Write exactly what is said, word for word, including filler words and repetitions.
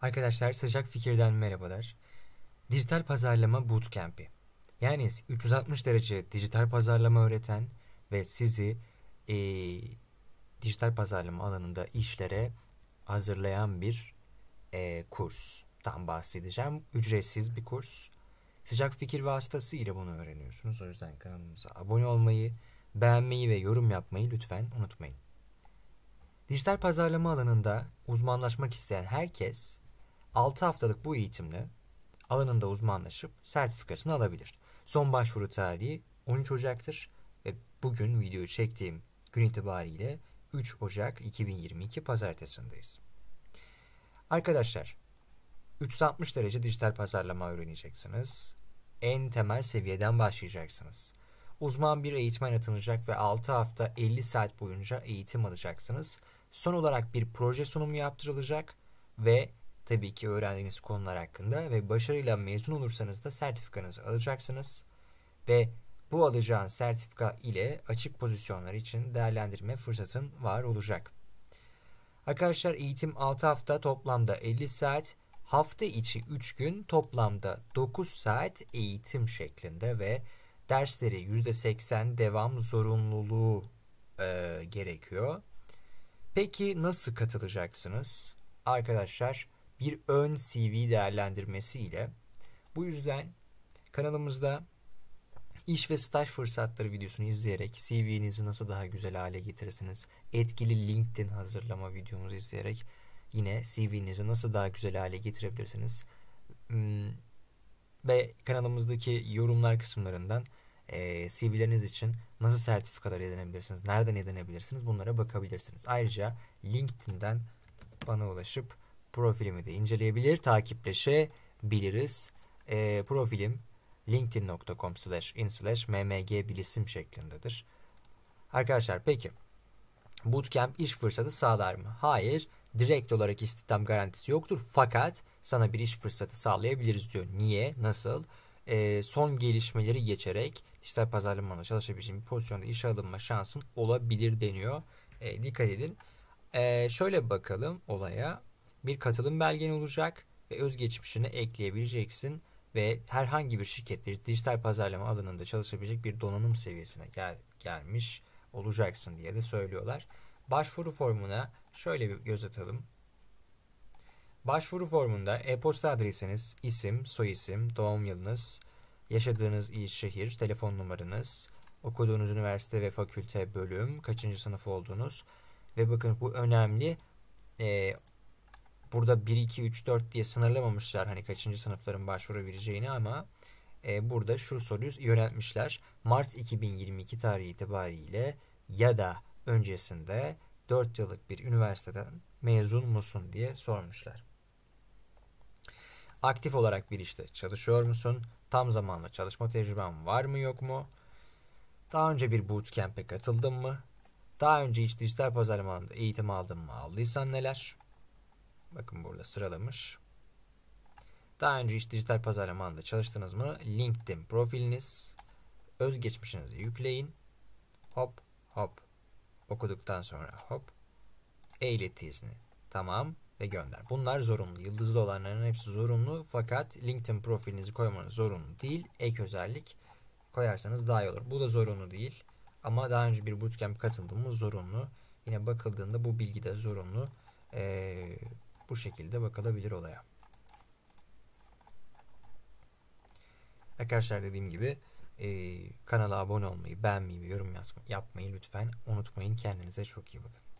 Arkadaşlar Sıcak Fikir'den merhabalar. Dijital Pazarlama Bootcamp'i. Yani üç yüz altmış derece dijital pazarlama öğreten ve sizi e, dijital pazarlama alanında işlere hazırlayan bir e, kurstan bahsedeceğim. Ücretsiz bir kurs. Sıcak Fikir vasıtasıyla bunu öğreniyorsunuz. O yüzden kanalımıza abone olmayı, beğenmeyi ve yorum yapmayı lütfen unutmayın. Dijital pazarlama alanında uzmanlaşmak isteyen herkes altı haftalık bu eğitimle alanında uzmanlaşıp sertifikasını alabilir. Son başvuru tarihi on üç Ocak'tır ve bugün videoyu çektiğim gün itibariyle üç Ocak iki bin yirmi iki pazartesindeyiz. Arkadaşlar üç yüz altmış derece dijital pazarlama öğreneceksiniz. En temel seviyeden başlayacaksınız. Uzman bir eğitmen atanacak ve altı hafta elli saat boyunca eğitim alacaksınız. Son olarak bir proje sunumu yaptırılacak ve tabii ki öğrendiğiniz konular hakkında ve başarıyla mezun olursanız da sertifikanızı alacaksınız. Ve bu alacağınız sertifika ile açık pozisyonlar için değerlendirme fırsatın var olacak. Arkadaşlar eğitim altı hafta toplamda elli saat, hafta içi üç gün toplamda dokuz saat eğitim şeklinde ve dersleri yüzde seksen devam zorunluluğu e, gerekiyor. Peki nasıl katılacaksınız? Arkadaşlar bir ön C V değerlendirmesi ile. Bu yüzden kanalımızda iş ve staj fırsatları videosunu izleyerek C V'nizi nasıl daha güzel hale getirirsiniz, etkili LinkedIn hazırlama videomuzu izleyerek yine C V'nizi nasıl daha güzel hale getirebilirsiniz hmm. ve kanalımızdaki yorumlar kısımlarından e, C V'leriniz için nasıl sertifikalar edinebilirsiniz, nereden edinebilirsiniz bunlara bakabilirsiniz. Ayrıca LinkedIn'den bana ulaşıp profilimi de inceleyebilir, takipleşebiliriz. E, profilim linkedin nokta com slash in slash mmgbilisim şeklindedir. Arkadaşlar peki bootcamp iş fırsatı sağlar mı? Hayır. Direkt olarak istihdam garantisi yoktur fakat sana bir iş fırsatı sağlayabiliriz diyor. Niye? Nasıl? Ee, son gelişmeleri geçerek dijital pazarlamada çalışabileceğin bir pozisyonda işe alınma şansın olabilir deniyor. Ee, dikkat edin. Ee, şöyle bakalım olaya. Bir katılım belgen olacak ve özgeçmişini ekleyebileceksin ve herhangi bir şirkette dijital pazarlama alanında çalışabilecek bir donanım seviyesine gel gelmiş olacaksın diye de söylüyorlar. Başvuru formuna şöyle bir göz atalım. Başvuru formunda e-posta adresiniz, isim, soyisim, doğum yılınız, yaşadığınız il, şehir, telefon numaranız, okuduğunuz üniversite ve fakülte, bölüm, kaçıncı sınıf olduğunuz ve bakın bu önemli. Ee, burada bir, iki, üç, dört diye sınırlamamışlar hani kaçıncı sınıfların başvuru vereceğini ama e, burada şu soruyu yöneltmişler. Mart iki bin yirmi iki tarihi itibariyle ya da öncesinde dört yıllık bir üniversiteden mezun musun diye sormuşlar. Aktif olarak bir işte çalışıyor musun? Tam zamanlı çalışma tecrüben var mı yok mu? Daha önce bir bootcamp'e katıldın mı? Daha önce hiç dijital pazarlama alanında eğitim aldın mı? Aldıysan neler? Bakın burada sıralamış. Daha önce hiç dijital pazarlama alanında çalıştınız mı? LinkedIn profiliniz. Özgeçmişinizi yükleyin. Hop hop. Okuduktan sonra hop e-ilet izni tamam ve gönder. Bunlar zorunlu. Yıldızlı olanların hepsi zorunlu fakat LinkedIn profilinizi koymanız zorunlu değil. Ek özellik koyarsanız daha iyi olur. Bu da zorunlu değil ama daha önce bir bootcamp katıldığımız zorunlu. Yine bakıldığında bu bilgi de zorunlu. Ee, bu şekilde bakılabilir olaya. Arkadaşlar dediğim gibi Ee, kanala abone olmayı, beğenmeyi ve yorum yazma, yapmayı lütfen unutmayın. Kendinize çok iyi bakın.